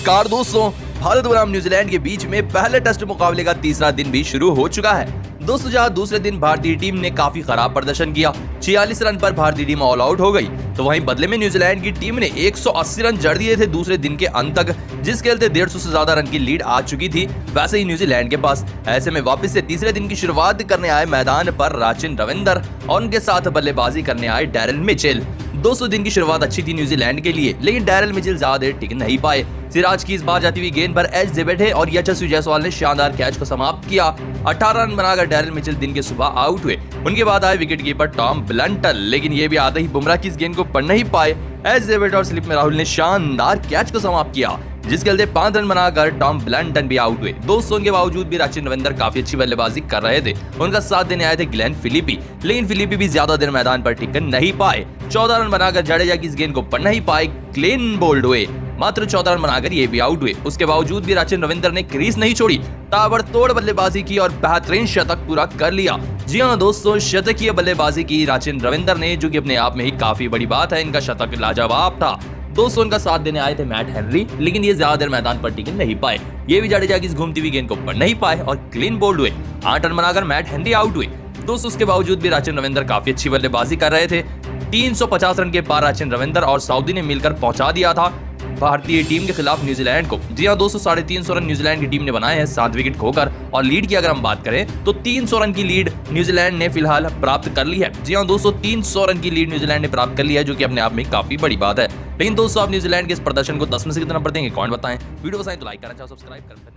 नमस्कार दोस्तों, भारत बनाम न्यूजीलैंड के बीच में पहले टेस्ट मुकाबले का तीसरा दिन भी शुरू हो चुका है। दोस्तों, जहां दूसरे दिन भारतीय टीम ने काफी खराब प्रदर्शन किया, 46 रन पर भारतीय टीम ऑल आउट हो गई, तो वहीं बदले में न्यूजीलैंड की टीम ने 180 रन जड़ दिए थे दूसरे दिन के अंत तक, जिसके चलते 150 से ज्यादा रन की लीड आ चुकी थी। वैसे ही न्यूजीलैंड के पास ऐसे में वापस से तीसरे दिन की शुरुआत करने आए मैदान पर राचिन रविंदर और उनके साथ बल्लेबाजी करने आए डैरल मिचेल। दोस्तों, दिन की शुरुआत अच्छी थी न्यूजीलैंड के लिए, लेकिन डैरल मिचेल ज्यादा देर टिक नहीं पाए। सिराज की इस बार जाती हुई गेंद पर एज दे बैठे और यशस्वी जायसवाल ने शानदार कैच को समाप्त किया। 18 रन बनाकर डैरल मिचेल दिन के सुबह आउट हुए। उनके बाद आए विकेटकीपर टॉम ब्लंटल, लेकिन ये भी आते ही बुमराह की इस गेंद को पढ़ नहीं पाए। एज दे बैठे और स्लिप में राहुल ने शानदार कैच को समाप्त किया, जिसके चलते 5 रन बनाकर टॉम ब्लंटन भी आउट हुए। दोस्तों, के बावजूद भी राचिन रविंदर काफी अच्छी बल्लेबाजी कर रहे थे। उनका साथ देने आए थे ग्लेन फिलिपी, लेकिन फिलिपी भी ज्यादा देर मैदान पर टिक नहीं पाए। 14 रन बनाकर जडेजा की इस गेंद को पढ़ नहीं पाए, क्लीन बोल्ड हुए, मात्र 14 रन बनाकर ये भी आउट हुए। उसके बावजूद भी राचिन रविंदर ने क्रीज नहीं छोड़ी, ताबड़तोड़ बल्लेबाजी की और बेहतरीन शतक पूरा कर लिया। जी हाँ दोस्तों, शतकीय बल्लेबाजी की राचिन रविंदर ने, जो कि अपने आप में ही काफी बड़ी बात है। इनका शतक लाजवाब था। दोस्तों, उनका साथ देने आए थे मैट हेनरी, लेकिन ये ज्यादा देर मैदान पर टिक नहीं पाए। ये भी जडेजा की इस घूमती हुई गेंद को पढ़ नहीं पाए और क्लीन बोल्ड हुए। 8 रन बनाकर मैट हेनरी आउट हुए। दोस्तों, उसके बावजूद भी राचिन रविंदर काफी अच्छी बल्लेबाजी कर रहे थे। 350 रन के पार राचिन रविंदर और साउदी ने मिलकर पहुंचा दिया था भारतीय टीम के खिलाफ न्यूजीलैंड को। जी हाँ दोस्तों, 350 रन न्यूजीलैंड की टीम ने बनाए हैं 7 विकेट खोकर, और लीड की अगर हम बात करें तो 300 रन की लीड न्यूजीलैंड ने फिलहाल प्राप्त कर ली है। जी हाँ दोस्तों, 300 रन की लीड न्यूजीलैंड ने प्राप्त कर लिया है, जो कि अपने आप में काफी बड़ी बात है। लेकिन दोस्तों, आप न्यूजीलैंड के इस प्रदर्शन को 10 में से कितना नंबर देंगे, कमेंट बताएं। वीडियो पसंद आए तो लाइक करना, चैनल सब्सक्राइब करना।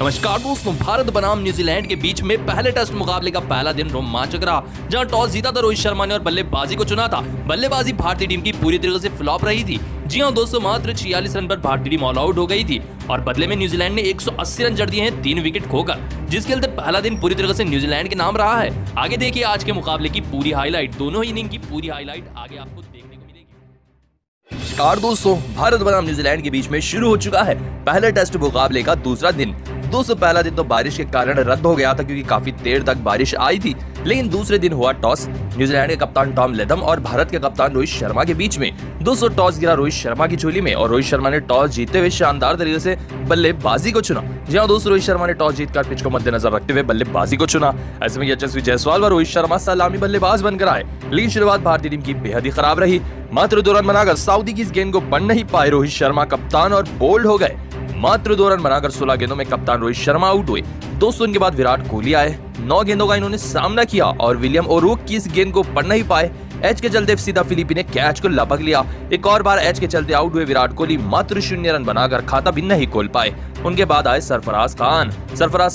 नमस्कार दोस्तों, भारत बनाम न्यूजीलैंड के बीच में पहले टेस्ट मुकाबले का पहला दिन रोमांचक रहा, जहां टॉस जीता था रोहित शर्मा ने और बल्लेबाजी को चुना था। बल्लेबाजी भारतीय टीम की पूरी तरीके से फ्लॉप रही थी। जी हाँ दोस्तों, मात्र 46 रन पर भारतीय टीम ऑल आउट हो गई थी और बदले में न्यूजीलैंड ने 180 रन जड़ दिए हैं 3 विकेट खोकर, जिसके चलते पहला दिन पूरी तरीके से न्यूजीलैंड के नाम रहा है। आगे देखिए आज के मुकाबले की पूरी हाईलाइट, दोनों ही इनिंग की पूरी हाईलाइट आगे आपको देखने को मिलेगी। नमस्कार दोस्तों, भारत बनाम न्यूजीलैंड के बीच में शुरू हो चुका है पहले टेस्ट मुकाबले का दूसरा दिन। दोस्तों, पहला दिन तो बारिश के कारण रद्द हो गया था, क्योंकि काफी देर तक बारिश आई थी। लेकिन दूसरे दिन हुआ टॉस न्यूजीलैंड के कप्तान टॉम लैथम और भारत के कप्तान रोहित शर्मा के बीच में। दोस्तों, टॉस गिरा रोहित शर्मा की झोली में और रोहित शर्मा ने टॉस जीतते हुए शानदार तरीके से बल्लेबाजी को चुना। जी हाँ दोस्तों, रोहित शर्मा ने टॉस जीतकर पिच को मद्देनजर रखते हुए बल्लेबाजी को चुना। ऐसे में यशस्वी जायसवाल और रोहित शर्मा सलामी बल्लेबाज बनकर आए, लेकिन शुरुआत भारतीय टीम की बेहद ही खराब रही। मात्र 2 रन बनाकर साउदी की इस गेंद को पढ़ नहीं पाए रोहित शर्मा कप्तान और बोल्ड हो गए। मात्र 2 रन बनाकर 16 गेंदों में कप्तान रोहित शर्मा आउट हुए। दोस्तों, उनके बाद विराट कोहली आए, 9 गेंदों का इन्होंने सामना किया और विलियम ओरूक की इस गेंद को पढ़ नहीं पाए। एच के चलते सीधा फिलिपी ने कैच को लपक लिया। एक और बार एच के चलते आउट हुए विराट कोहली, मात्र 0 रन बनाकर खाता भी नहीं खोल पाए। उनके बाद आए सरफराज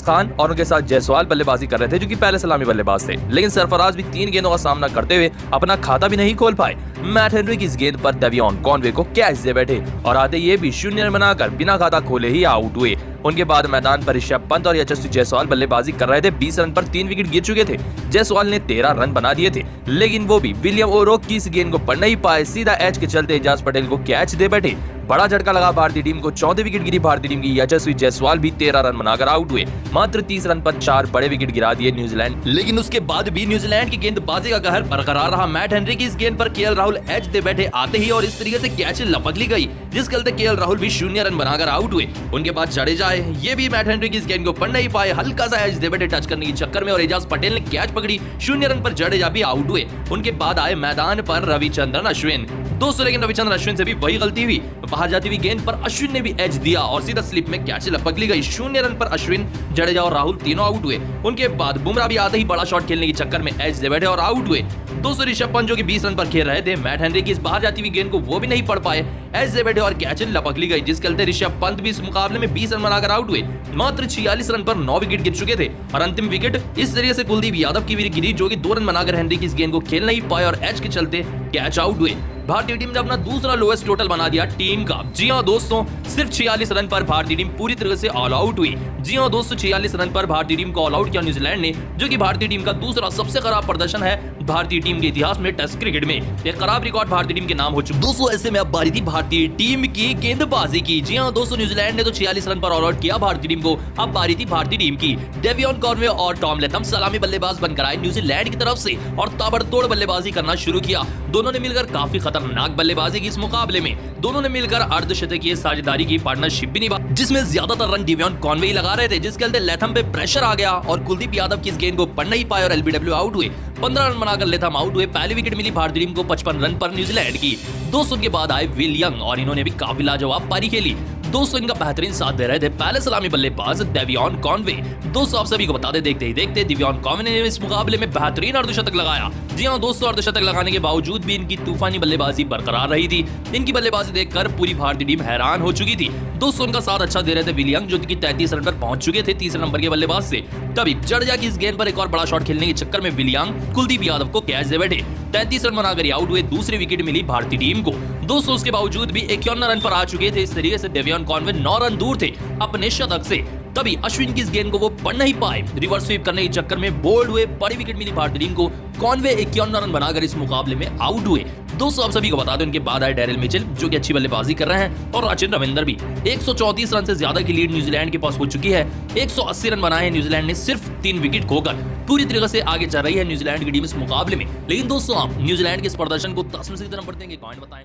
खान और उनके साथ जायसवाल बल्लेबाजी कर रहे थे, जो कि पहले सलामी बल्लेबाज थे, लेकिन सरफराज भी 3 गेंदों का सामना करते हुए अपना खाता भी नहीं खोल पाए। मैट हेनरी की इस गेंद पर डेवियन कॉनवे को कैच दे बैठे और आते ये भी 0 रन बनाकर बिना खाता खोले ही आउट हुए। उनके बाद मैदान पर ऋषभ पंत और यशस्वी जायसवाल बल्लेबाजी कर रहे थे। 20 रन पर 3 विकेट गिर चुके थे। जायसवाल ने 13 रन बना दिए थे, लेकिन वो भी विलियम ओरूक की इस गेंद को पढ़ नहीं पाए। सीधा एज के चलते अजाज पटेल को कैच दे बैठे। बड़ा झटका लगा भारतीय टीम को, 14 विकेट गिरी भारतीय टीम की। यशस्वी जायसवाल भी 13 रन बनाकर आउट हुए। मात्र 30 रन पर 4 बड़े विकेट गिरा दिए न्यूजीलैंड। लेकिन उसके बाद भी न्यूजीलैंड की गेंदबाजी का कहर बरकरार रहा। मैट हेनरी की इस गेंद पर केएल राहुल एज दे बैठे आते ही और इस तरीके से कैच लपक ली गई, जिसके चलते केएल राहुल भी 0 रन बनाकर आउट हुए। उनके बाद जडेजा आए, ये भी मैट हेनरी की इस गेंद को पढ़ नहीं पाए। हल्का सा एज दे बैठे टच करने के चक्कर में और एजाज पटेल ने कैच पकड़ी। 0 रन पर जडेजा भी आउट हुए। उनके बाद आए मैदान पर रविचंद्रन अश्विन। दोस्तों, लेकिन रविचंद्रन अश्विन से भी वही गलती हुई, बाहर जाती हुई गेंद पर अश्विन ने भी एज दिया और सीधा स्लिप में कैच लपक ली गई। 0 रन पर अश्विन, जडेजा और राहुल तीनों आउट हुए। उनके बाद बुमराह भी आते ही बड़ा शॉट खेलने के चक्कर में एज दे बैठे और आउट हुए। दोस्तों, ऋषभ पंत जो कि 20 रन पर खेल रहे थे, मैट हेनरी की इस बाहर जाती हुई गेंद को वो भी नहीं पढ़ पाए। एज दे बैठे और कैच लपक ली गई, जिसके चलते ऋषभ पंत भी इस मुकाबले में 20 रन बनाकर आउट हुए। मात्र 46 रन पर 9 विकेट गिर चुके थे और अंतिम विकेट इस तरीके से कुलदीप यादव की भी गिरी, जो कि 2 रन बनाकर हेनरी की इस गेंद को खेल नहीं पाए और एज के चलते कैच आउट हुए। भारतीय टीम ने अपना दूसरा लोएस्ट टोटल बना दिया टीम का। जी हाँ दोस्तों, सिर्फ 46 रन पर भारतीय टीम पूरी तरह से ऑल आउट हुई। जी हाँ दोस्तों, 46 रन पर भारतीय टीम को ऑल आउट किया न्यूजीलैंड ने, जो कि भारतीय टीम का दूसरा सबसे खराब प्रदर्शन है भारतीय टीम के इतिहास में टेस्ट क्रिकेट में। एक खराब रिकॉर्ड भारतीय टीम के नाम हो चुका। दोस्तों, ऐसे में अब बारी थी भारतीय टीम की गेंदबाजी की। जी हाँ दोस्तों, न्यूजीलैंड ने तो 46 रन पर ऑल आउट किया भारतीय टीम को, अब बारी थी भारतीय टीम की। डेवियन कॉनवे और टॉम लैथम सलामी बल्लेबाज बनकर आए न्यूजीलैंड की तरफ से और ताबड़तोड़ बल्लेबाजी करना शुरू किया। दोनों ने मिलकर काफी खतरनाक बल्लेबाजी की इस मुकाबले में दोनों ने मिलकर अर्धशतकीय साझेदारी की पार्टनरशिप भी निभा, जिसमें ज्यादातर रन डेवियन कॉनवे लगा रहे थे, जिसके चलते लैथम पे प्रेशर आ गया और कुलदीप यादव की इस गेंद को पढ़ नहीं पाए और एलबीडब्ल्यू आउट हुए। 15 रन बनाकर लैथम आउट हुए। पहली विकेट मिली भारतीय टीम को 55 रन पर न्यूजीलैंड की। 200 के बाद आए विल यंग और इन्होंने भी काफी लाजवाब पारी खेली। 200 इनका बेहतरीन साथ दे रहे थे पहले सलामी बल्लेबाज डेवियन कॉनवे। 200 आप सभी को बता दे, देखते ही देखते डेवियन कॉनवे ने इस मुकाबले में बेहतरीन अर्धशतक लगाया। जी हां, 200 अर्धशतक लगाने के बावजूद भी इनकी तूफानी बल्लेबाजी बरकरार रही थी। इनकी बल्लेबाजी देखकर पूरी भारतीय टीम हैरान हो चुकी थी। 200 का साथ अच्छा दे रहे थे विलियंग, जो कि 33 रन पर पहुंच चुके थे तीसरे नंबर के बल्लेबाज से। तभी जडेजा की इस गेंद पर एक और बड़ा शॉट खेलने के चक्कर में विलियंग कुलदीप यादव को कैच दे बैठे। 33 रन बनाकर आउट हुए। दूसरी विकेट मिली भारतीय टीम को। 200 के बावजूद भी 51 रन पर आ चुके थे। इस तरीके से डेवियन कॉनवे 9 रन दूर थे अपने शतक से। तभी अश्विन की इस गेंद को वो पढ़ नहीं पाए, रिवर्स स्वीप करने के चक्कर में बोल्ड हुए। बड़ी विकेट मिली भारतीय टीम को। कॉनवे 51 रन बनाकर इस मुकाबले में आउट हुए। 200 आप सभी को बता दो, इनके बाद आए डैरिल मिचेल, जो कि अच्छी बल्लेबाजी कर रहे हैं, और रचिन रविंद्र भी। 134 रन से ज्यादा की लीड न्यूजीलैंड के पास हो चुकी है। 180 रन बनाए हैं न्यूजीलैंड ने सिर्फ 3 विकेट खोकर। पूरी तरीके से आगे चल रही है न्यूजीलैंड की टीम इस मुकाबले में। लेकिन दोस्तों, आप न्यूजीलैंड के इस प्रदर्शन को 10 में से कितना नंबर देंगे, कमेंट बताएं।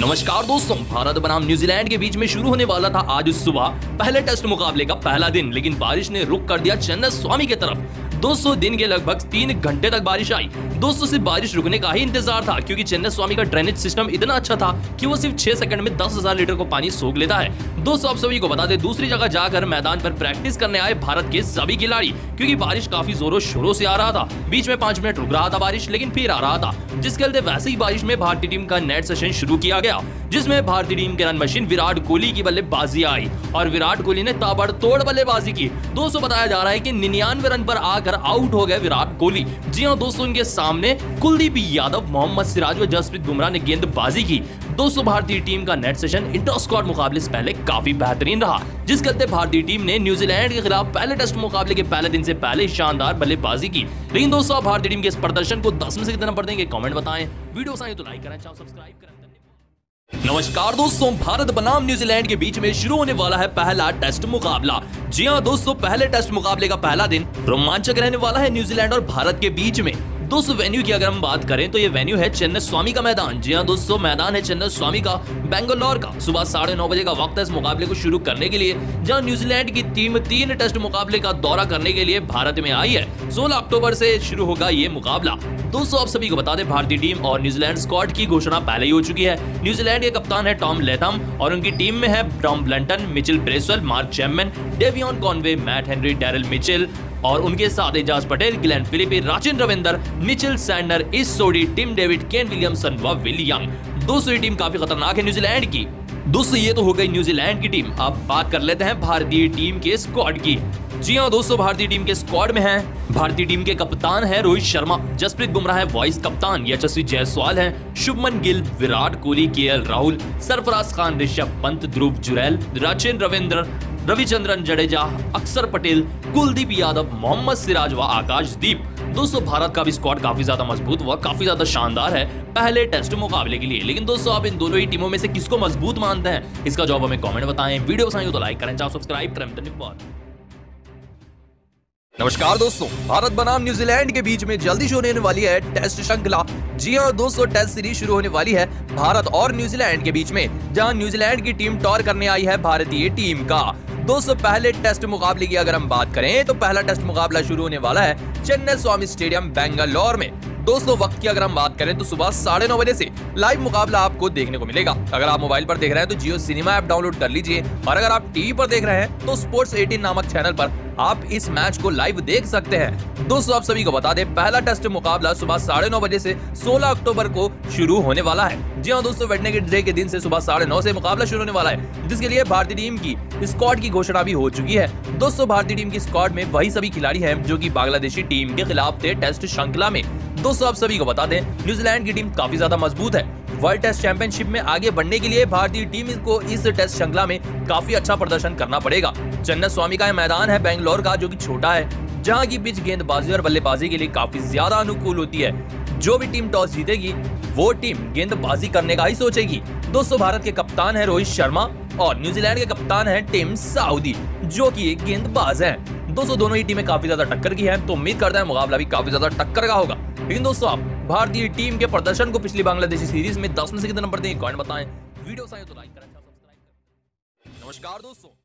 नमस्कार दोस्तों, भारत बनाम न्यूजीलैंड के बीच में शुरू होने वाला था आज सुबह पहले टेस्ट मुकाबले का पहला दिन, लेकिन बारिश ने रुख कर दिया चिन्नास्वामी की तरफ। 200 दिन के लगभग 3 घंटे तक बारिश आई। 200 से बारिश रुकने का ही इंतजार था, क्योंकि चिन्नास्वामी का ड्रेनेज सिस्टम इतना अच्छा था कि वो सिर्फ 6 सेकंड में 10,000 लीटर को पानी सोख लेता है। 200 आप सभी को बता दे, दूसरी जगह जाकर मैदान पर प्रैक्टिस करने आए भारत के सभी खिलाड़ी, क्योंकि बारिश काफी जोरों शोरों से आ रहा था। बीच में 5 मिनट रुक रहा था बारिश, लेकिन फिर आ रहा था, जिसके चलते वैसे ही बारिश में भारतीय टीम का नेट सेशन शुरू किया गया, जिसमें भारतीय टीम के रन मशीन विराट कोहली की बल्लेबाजी आई और विराट कोहली ने ताबड़तोड़ बल्लेबाजी की। 200 बताया जा रहा है कि 99 रन पर आकर आउट हो गए विराट कोहली। जी हां, 200 उनके सामने कुलदीप यादव, मोहम्मद सिराज व जसप्रीत बुमराह ने गेंदबाजी की। 200 भारतीय टीम का नेट सेशन इंटर स्क्वाड मुकाबले से पहले काफी बेहतरीन रहा, जिसके चलते भारतीय टीम ने न्यूजीलैंड के खिलाफ पहले टेस्ट मुकाबले के पहले दिन से पहले शानदार बल्लेबाजी की। लेकिन दोस्तों, भारतीय टीम के इस प्रदर्शन को 10 में से कितना नंबर देंगे, कमेंट बताएं। वीडियो पसंद आए तो लाइक करें, सब्सक्राइब करें। नमस्कार दोस्तों, भारत बनाम न्यूजीलैंड के बीच में शुरू होने वाला है पहला टेस्ट मुकाबला। जी हां दोस्तों, पहले टेस्ट मुकाबले का पहला दिन रोमांचक रहने वाला है न्यूजीलैंड और भारत के बीच में। दोस्तों, वेन्यू की अगर हम बात करें तो ये वेन्यू है चिन्नास्वामी का मैदान। जी हाँ दोस्तों, मैदान है चिन्नास्वामी का, बेंगलोर का। सुबह 9:30 बजे का वक्त है इस मुकाबले को शुरू करने के लिए, जहां न्यूजीलैंड की टीम 3 टेस्ट मुकाबले का दौरा करने के लिए भारत में आई है। 16 अक्टूबर से शुरू होगा ये मुकाबला। दोस्तों, आप सभी को बता दें, भारतीय टीम और न्यूजीलैंड स्क्वाड की घोषणा पहले ही हो चुकी है। न्यूजीलैंड के कप्तान है टॉम लैथम और उनकी टीम में है Tom Blundell, Michael Bracewell, Mark Chapman, Devon Conway, Matt Henry, Daryl Mitchell और उनके साथ Ajaz Patel, Glenn Phillips, Rachin Ravindra, Mitchell Santner, Ish Sodhi, Tim David, Kane Williamson व विलियम। दोस्तों, ये टीम काफी खतरनाक है न्यूजीलैंड की। दोस्तों, ये तो हो गई न्यूजीलैंड की टीम। अब बात कर लेते हैं भारतीय टीम के स्क्वाड की। जी हाँ दोस्तों, भारतीय टीम के स्क्वाड में हैं भारतीय टीम के कप्तान हैं रोहित शर्मा, जसप्रीत बुमराह है वाइस कप्तान, यशस्वी जायसवाल हैं, शुभमन गिल, विराट कोहली, केएल राहुल, सरफराज खान, ऋषभ पंत, ध्रुव जुरैल, रचिन रविंद्र, रविचंद्रन जडेजा, अक्षर पटेल, कुलदीप यादव, मोहम्मद सिराज व आकाशदीप। दोस्तों, भारत का भी स्क्वाड काफी ज्यादा मजबूत व काफी ज्यादा शानदार है पहले टेस्ट मुकाबले के लिए। लेकिन दोस्तों, आप इन दोनों ही टीमों में से किसको मजबूत मानते हैं, इसका जवाब हमें कमेंट बताएं। वीडियो पसंद आए तो लाइक करें, सब्सक्राइब करें। धन्यवाद। नमस्कार दोस्तों, भारत बनाम न्यूजीलैंड के बीच में जल्दी शुरू होने वाली है टेस्ट श्रृंखला। जी हाँ दोस्तों, टेस्ट सीरीज शुरू होने वाली है भारत और न्यूजीलैंड के बीच में, जहां न्यूजीलैंड की टीम टॉर करने आई है भारतीय टीम का। दोस्तों, पहले टेस्ट मुकाबले की अगर हम बात करें तो पहला टेस्ट मुकाबला शुरू होने वाला है चिन्नास्वामी स्टेडियम बेंगलोर में। दोस्तों, वक्त की अगर हम बात करें तो सुबह 9:30 बजे से लाइव मुकाबला आपको देखने को मिलेगा। अगर आप मोबाइल पर देख रहे हैं तो जियो सिनेमा ऐप डाउनलोड कर लीजिए, और अगर आप टीवी पर देख रहे हैं तो Sports 18 नामक चैनल पर आप इस मैच को लाइव देख सकते हैं। दोस्तों, आप सभी को बता दें, पहला टेस्ट मुकाबला सुबह 9:30 बजे से 16 अक्टूबर को शुरू होने वाला है। जी हाँ दोस्तों, वेडनेसडे के दिन से सुबह 9:30 से मुकाबला शुरू होने वाला है, जिसके लिए भारतीय टीम की स्क्वाड की घोषणा भी हो चुकी है। दोस्तों, भारतीय टीम की स्क्वाड में वही सभी खिलाड़ी हैं जो कि बांग्लादेशी टीम के खिलाफ थे टेस्ट श्रृंखला में। दोस्तों, आप सभी को बता दें, न्यूजीलैंड की टीम काफी ज्यादा मजबूत है। वर्ल्ड टेस्ट चैंपियनशिप में आगे बढ़ने के लिए भारतीय टीम को इस टेस्ट श्रृंखला में काफी अच्छा प्रदर्शन करना पड़ेगा। चिन्नास्वामी का मैदान है बेंगलोर का, जो कि छोटा है, जहां की पिच गेंदबाजी और बल्लेबाजी के लिए काफी ज्यादा अनुकूल होती है। जो भी टीम टॉस जीतेगी वो टीम गेंदबाजी करने का ही सोचेगी। दोस्तों, भारत के कप्तान है रोहित शर्मा और न्यूजीलैंड के कप्तान है टिम साउदी, जो की गेंदबाज है। दोस्तों, दोनों ही टीमें काफी ज्यादा टक्कर की है, तो उम्मीद करता है मुकाबला भी काफी ज्यादा टक्कर का होगा। लेकिन दोस्तों, आप भारतीय टीम के प्रदर्शन को पिछली बांग्लादेशी सीरीज में 10 में से कितने नंबर देंगे, कमेंट बताएं। वीडियो तो लाइक करें, सब्सक्राइब करें। नमस्कार दोस्तों।